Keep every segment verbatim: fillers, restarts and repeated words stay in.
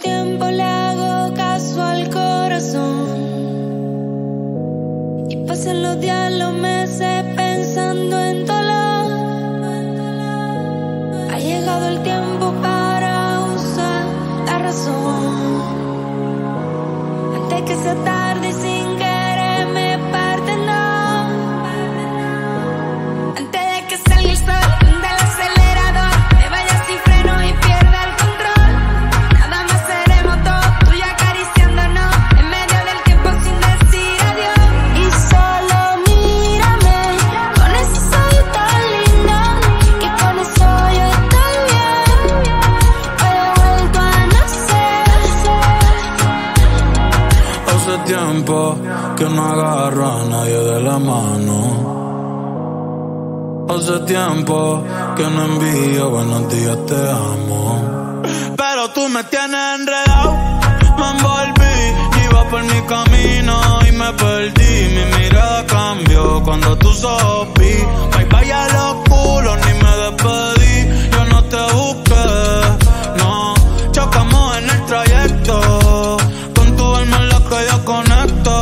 tiempo le hago caso al corazón. Y pasan los días, los meses, pensando en dolor. Ha llegado el tiempo para usar la razón. Antes que sea tarde y sin querer me parten dos. Antes de que salga el sol. Tiempo que no agarro a nadie de la mano. Hace tiempo que no envío buenos días, te amo. Pero tú me tienes enredado, me envolví, iba por mi camino y me perdí. Mi mirada cambió cuando tú sopí. Bye bye a los culos, ni me despedí. Yo no te busqué, no, chocamos en el trayecto. Que yo conecto,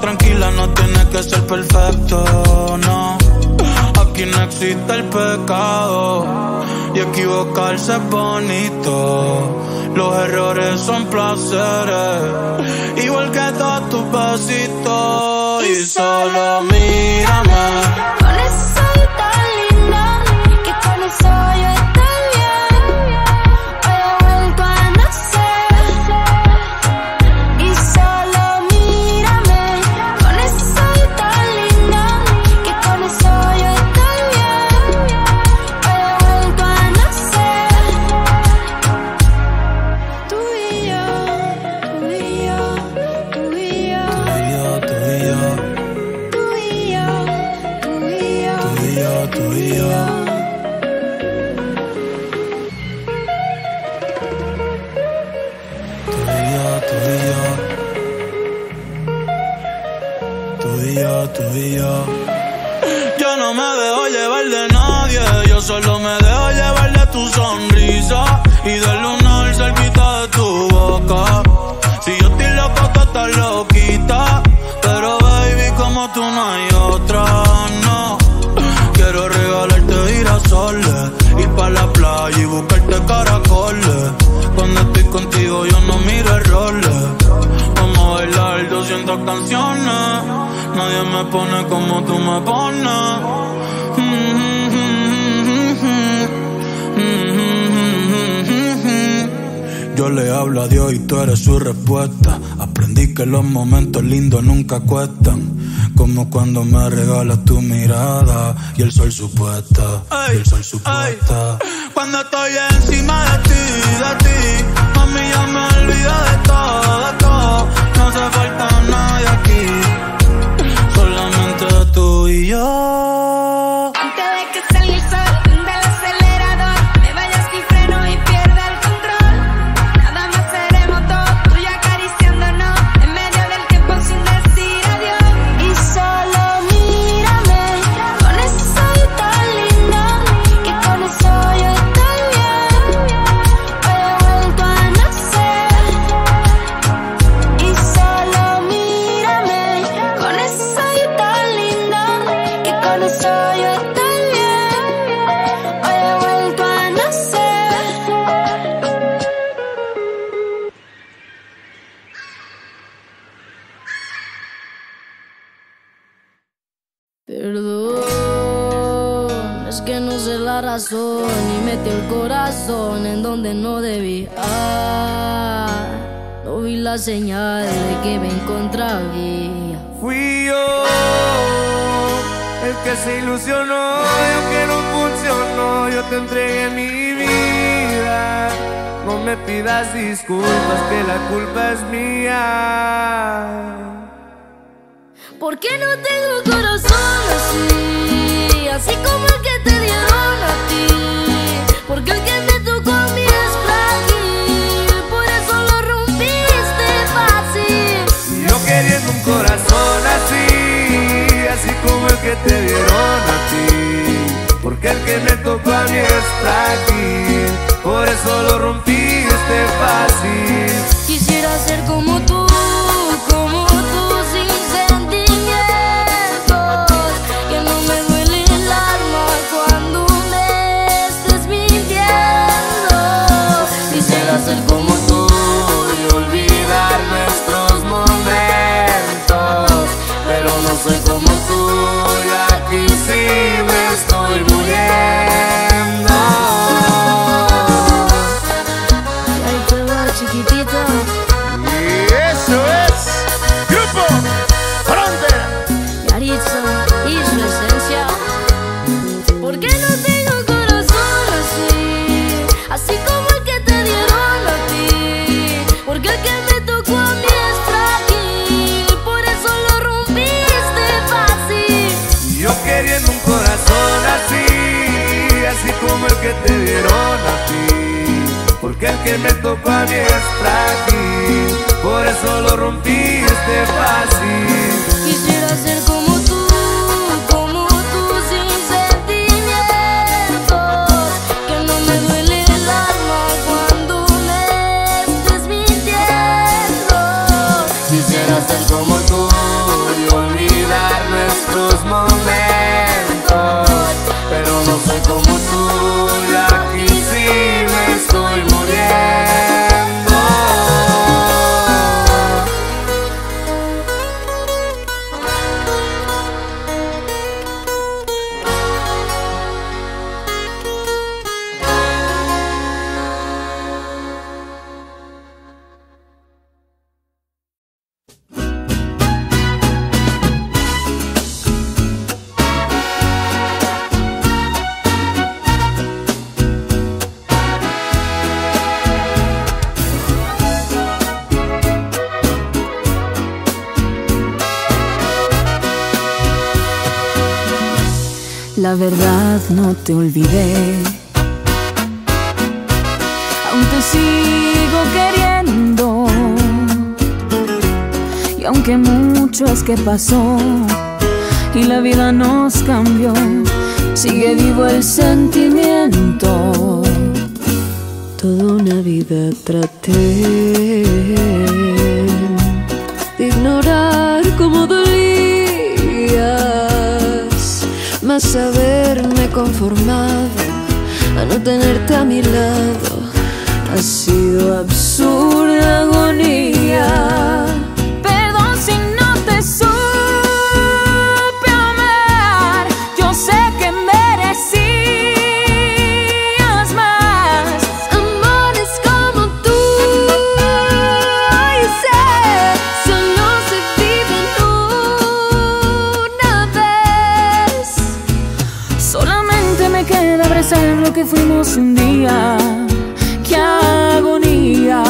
tranquila, no tienes que ser perfecto, no. Aquí no existe el pecado y equivocarse es bonito. Los errores son placeres, igual que todos tus besitos. Y solo mírame, con eso soy tan linda, que con eso yo estoy bien. Yo no me dejo llevar de nadie, yo solo me dejo llevar de tu sonrisa y del lunar cerquita de tu boca. Si yo estoy loco, tú estás loquita, pero baby, como tú no hay otra, no. Quiero regalarte girasoles, ir pa' la playa y buscarte caracoles. Cuando estoy contigo yo no miro errores. Vamos a bailar doscientas canciones. Nadie me pone como tú me pones. Yo le hablo a Dios y tú eres su respuesta. Aprendí que los momentos lindos nunca cuestan, como cuando me regalas tu mirada y el sol supuesta, y el sol supuesta. Cuando estoy encima de ti, de ti, mami, ya me olvido de todo, de todo. No hace falta nadie aquí. Tú y yo. Antes de que salga el sol, prenda el acelerador, me vaya sin freno y pierda el control. Nada más seremos dos, tú y acariciándonos, en medio del tiempo sin decir adiós. Y solo mírame, con eso soy tan linda, que con eso yo estoy bien. Hoy he vuelto a nacer. Y solo mírame, con eso soy tan linda. Con eso yo estoy bien, hoy he vuelto a nacer. Perdón, es que no sé la razón y metí el corazón en donde no debía. No vi la señal de que me encontraría. Fui yo el que se ilusionó, yo que no funcionó. Yo te entregué mi vida, no me pidas disculpas, que la culpa es mía. ¿Por qué no tengo corazón así? Así como el que te dieron a ti. Porque el que me tocó a mí es frágil, por eso lo rompiste fácil. Yo queriendo un corazón así, así como el que te dieron a ti, porque el que me tocó a mí es frágil, por eso lo rompiste de fácil. Quisiera ser como tú, como tú, sin sentimientos, que no me duele el alma cuando me estés mintiendo. Quisiera ser como tú y olvidar nuestros momentos, pero no soy como tú y aquí sí me estoy muriendo. Como el que te dieron a ti, porque el que me tocó a mí es frágil, por eso lo rompiste fácil. Quisiera ser como tú, como tú, sin sentimientos, que no me duele el alma cuando me estés mintiendo. Quisiera ser como tú y olvidar nuestros momentos, pero no soy como tú y aquí sí me estoy muriendo. La verdad no te olvidé, aún te sigo queriendo, y aunque mucho es que pasó y la vida nos cambió, sigue vivo el sentimiento. Toda una vida traté de ignorar cómo dolía, mas haberme conformado a no tenerte a mi lado ha sido absurda agonía. Perdón si no te supe amar, yo sé que merecías más. Amores como tú, ay, sé, solo se viven una vez. Solamente me queda abrazar lo que fuimos un día. ¡Qué agonía!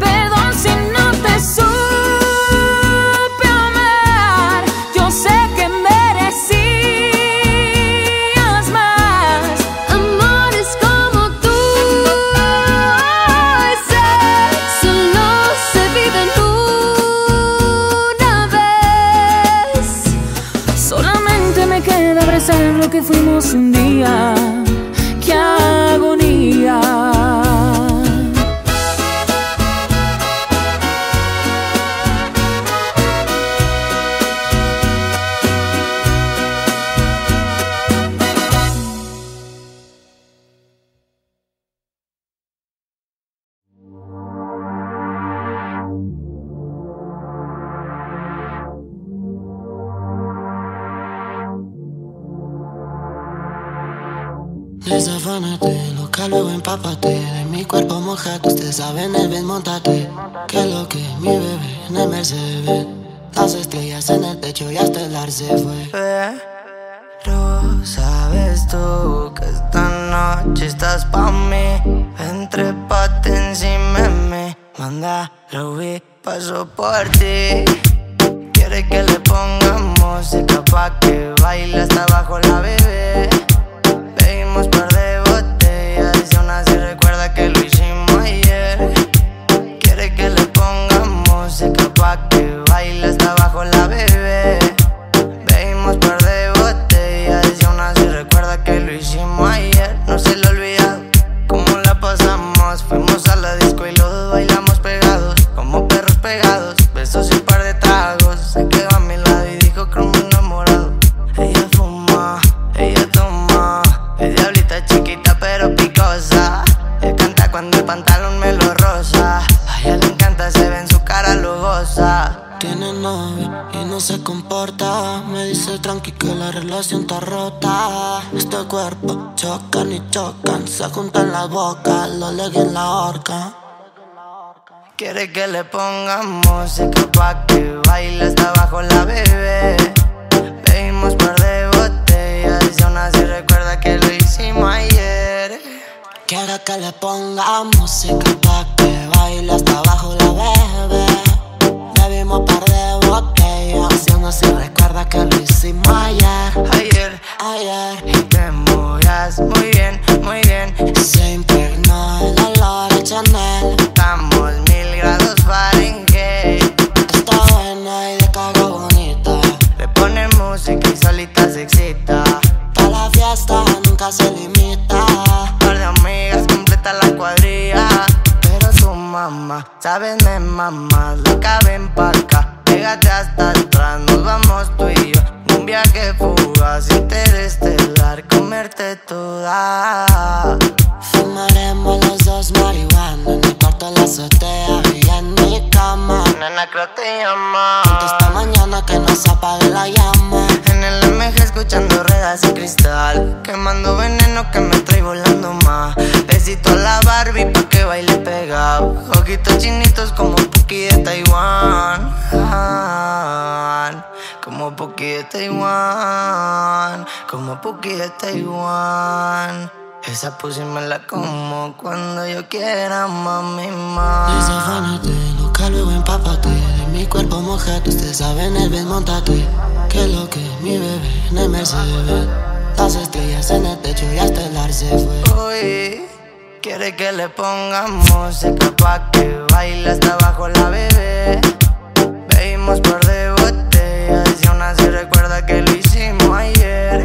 Perdón si no te supe amar, yo sé que merecías más. Amores como tú, ay, sé, solo se viven una vez. Solamente me queda abrazar lo que fuimos un día. ¡Qué agonía! Desafánate, loca, luego empápate, de mi cuerpo mojate, usted sabe, en el bed montate. Que lo que mi bebé en el Mercedes, las estrellas en el techo y hasta el ar se fue. Pero sabes tú que esta noche estás pa' mí, entrepate encima de mí, manda lo vi, paso por ti. Quiere que le ponga música pa' que baile hasta abajo la bebé. Bebimos par de botellas y aún así recuerda que lo hicimos ayer. Quiere que le ponga música pa' que baile hasta abajo la bebé. Bebimos par de botellas y aún así recuerda que lo hicimos ayer. No se lo olvida cómo la pasamos. Fuimos a la disco y los dos bailamos pegados, como perros pegados, besos y par de tragos. Se quedó a mi lado y dijo como enamorado. Ella fuma, ella toma, es diablita chiquita pero picosa. Él canta cuando el pantalón me lo rosa. A ella le encanta, se ve en su cara lo goza. Tiene novio y no se comporta. Me dice tranqui que la relación está rota. Este cuerpo chocan y chocan, se juntan las bocas, lo leguen la horca. Quiere que le ponga música pa' que baile hasta abajo la bebé. Bebimos par de botellas y aún así recuerda que lo hicimos ayer. Quiere que le ponga música pa' que baile hasta abajo la bebé. Bebimos par de botellas y aún así recuerda que lo hicimos ayer. Ayer, ayer. Y te mudas muy bien, muy bien. Se impregnó el olor a Chanel. Estamos mil grados Fahrenheit. Está buena y de cago bonita. Le pone música y solita se excita. Pa' la fiesta nunca se limita. Par de amigas completa la cuadrilla. Mamá, sabes de mamá, loca ven pa' acá. Pégate hasta atrás, nos vamos tú y yo en un viaje fugaz, interestelar, comerte toda. Fumaremos los dos marihuana en el cuarto de la azotea y en mi cama. Nena, creo te llama. Esta mañana que nos apague la llama. En el M G escuchando ruedas y cristal, quemando veneno que me estoy volando más. Besito a la Barbie pa' que baile pegado, ojitos chinitos como Puki de Taiwán. Como Puki de Taiwán, como Puki de Taiwán. Esa pussy me la como cuando yo quiera, mami, ma. Desafánate, loca, luego empápate. De mi cuerpo mojate, usted sabe en el desmontate. Que lo que mi bebé en el Mercedes. Las estrellas en el techo y hasta el ar se fue. Uy, quiere que le ponga música pa' que baile hasta abajo la bebé. Bebimos par de botellas y aún así recuerda que lo hicimos ayer.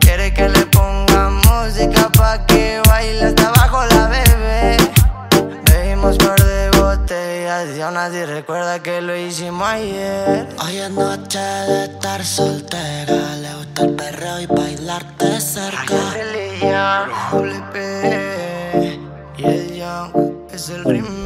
Quiere que le ponga música pa' que baile hasta abajo la bebé. Bebimos par de botellas y aún así recuerda que lo hicimos ayer. Hoy es noche de estar soltera, le gusta el perreo y bailarte cerca. Ay, es religión, W P, y el young es el ritmo.